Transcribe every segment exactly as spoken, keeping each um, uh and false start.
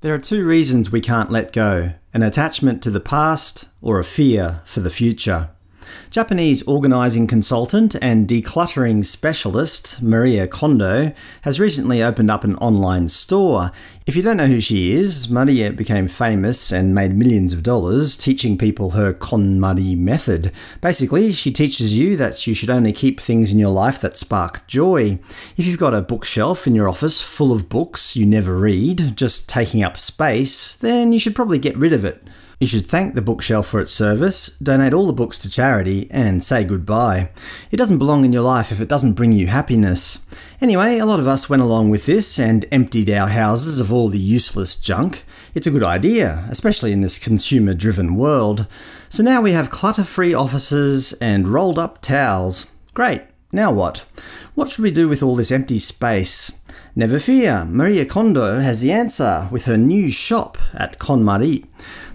There are two reasons we can't let go, an attachment to the past or a fear for the future. Japanese organizing consultant and decluttering specialist Marie Kondo has recently opened up an online store. If you don't know who she is, Marie became famous and made millions of dollars teaching people her KonMari method. Basically, she teaches you that you should only keep things in your life that spark joy. If you've got a bookshelf in your office full of books you never read, just taking up space, then you should probably get rid of it. You should thank the bookshelf for its service, donate all the books to charity, and say goodbye. It doesn't belong in your life if it doesn't bring you happiness. Anyway, a lot of us went along with this and emptied our houses of all the useless junk. It's a good idea, especially in this consumer-driven world. So now we have clutter-free offices and rolled-up towels. Great. Now what? What should we do with all this empty space? Never fear, Marie Kondo has the answer with her new shop at KonMari.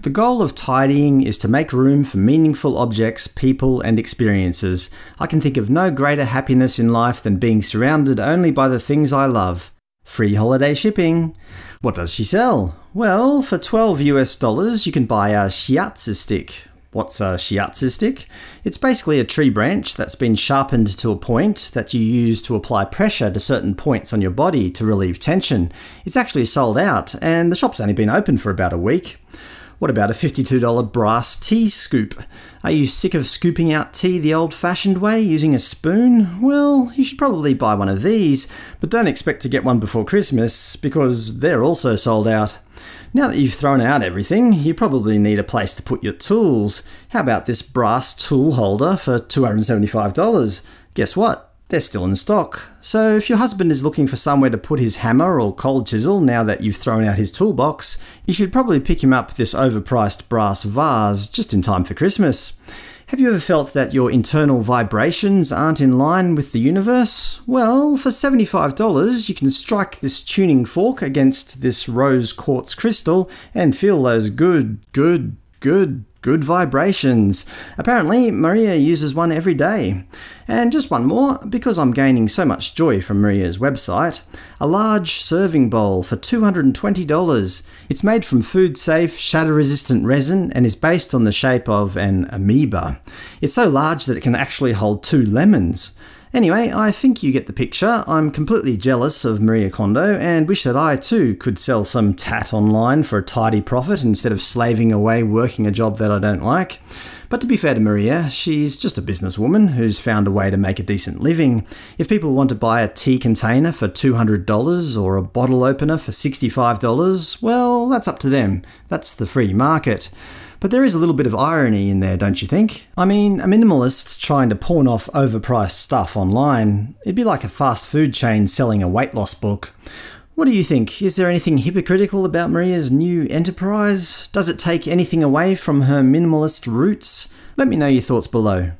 The goal of tidying is to make room for meaningful objects, people, and experiences. I can think of no greater happiness in life than being surrounded only by the things I love. Free holiday shipping. What does she sell? Well, for twelve US dollars you can buy a shiatsu stick. What's a shiatsu stick? It's basically a tree branch that's been sharpened to a point that you use to apply pressure to certain points on your body to relieve tension. It's actually sold out, and the shop's only been open for about a week. What about a fifty-two dollar brass tea scoop? Are you sick of scooping out tea the old-fashioned way using a spoon? Well, you should probably buy one of these, but don't expect to get one before Christmas, because they're also sold out. Now that you've thrown out everything, you probably need a place to put your tools. How about this brass tool holder for two hundred seventy-five dollars? Guess what? They're still in stock. So if your husband is looking for somewhere to put his hammer or cold chisel now that you've thrown out his toolbox, you should probably pick him up this overpriced brass vase just in time for Christmas. Have you ever felt that your internal vibrations aren't in line with the universe? Well, for seventy-five dollars you can strike this tuning fork against this rose quartz crystal and feel those good, good, good, good vibrations. Apparently, Maria uses one every day. And just one more, because I'm gaining so much joy from Maria's website, a large serving bowl for two hundred twenty dollars. It's made from food-safe, shatter-resistant resin and is based on the shape of an amoeba. It's so large that it can actually hold two lemons. Anyway, I think you get the picture. I'm completely jealous of Marie Kondo and wish that I too could sell some tat online for a tidy profit instead of slaving away working a job that I don't like. But to be fair to Maria, she's just a businesswoman who's found a way to make a decent living. If people want to buy a tea container for two hundred dollars or a bottle opener for sixty-five dollars, well, that's up to them. That's the free market. But there is a little bit of irony in there, don't you think? I mean, a minimalist trying to pawn off overpriced stuff online, it'd be like a fast food chain selling a weight loss book. What do you think? Is there anything hypocritical about Maria's new enterprise? Does it take anything away from her minimalist roots? Let me know your thoughts below.